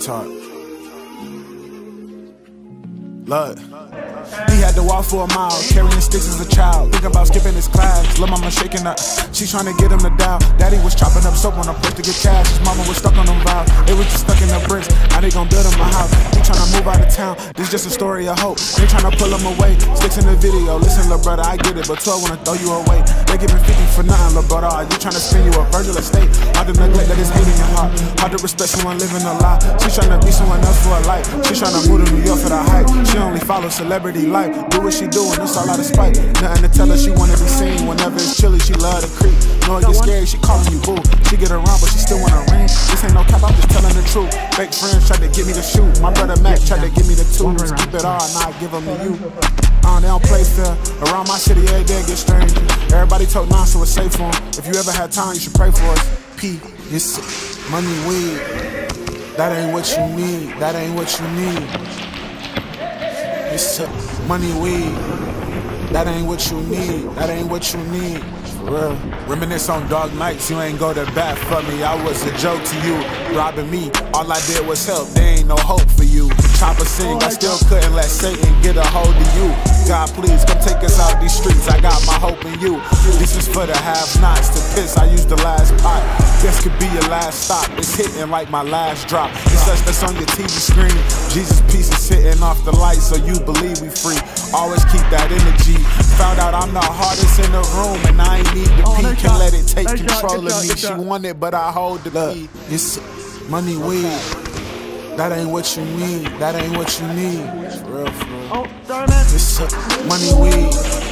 talk. Look, he had to walk for a mile, carrying sticks as a child. Think about skipping his class. Lil' mama shaking up, she trying to get him to dial. Daddy was chopping up soap on a push to get cash. His mama was stuck on them vials. They was just stuck in the bricks. Now they gon' build him a house. He trying to move out of town. This just a story of hope. They trying to pull him away. Sticks in the video. Listen, lil' brother, I get it, but 12 wanna throw you away. They giving 50 for nothing, lil' brother. Are you trying to spend you a Virgil estate? Hard to neglect that is hate in your heart. Hard to respect someone living a lie. She trying to be someone else for a life. She trying to move to New York for the hype. She only follows celebrity life. Do what she do and it's all out of spite. Nothing to tell her, she wanna be seen. Whenever it's chilly, she love to creep. Know it gets scary, she calling you boo. She get around, but she still wanna ring. This ain't no cap, I'm just telling the truth. Fake friends tried to get me to shoot. My brother Mac tried to give me the two. Just keep it all, now I give them to you. They don't play fair. Around my city, every day get strange. Everybody talk nonsense, so it's safe for them. If you ever had time, you should pray for us. P, it's money, weed. That ain't what you need. That ain't what you need. It's money, weed. That ain't what you need. That ain't what you need. For real. Reminisce on dark nights. You ain't go to bat for me. I was a joke to you. Robbing me. All I did was help. There ain't no hope for you. Chopper sing. I still couldn't let Satan get a hold of you. God, please come take us out these streets. I got my hope in you. This is for the have-nots. To piss, I used the last pot. This could be your last stop. It's hitting like my last drop. It's us that's on your TV screen. Jesus' peace is hitting off the light, so you believe we free. Always keep that energy. Found out I'm the hardest in the room, and I ain't need the P. Can let it take control of me. She want it, but I hold the P. It's money, weed. That ain't what you need. That ain't what you need. For real, for real. It's money, weed.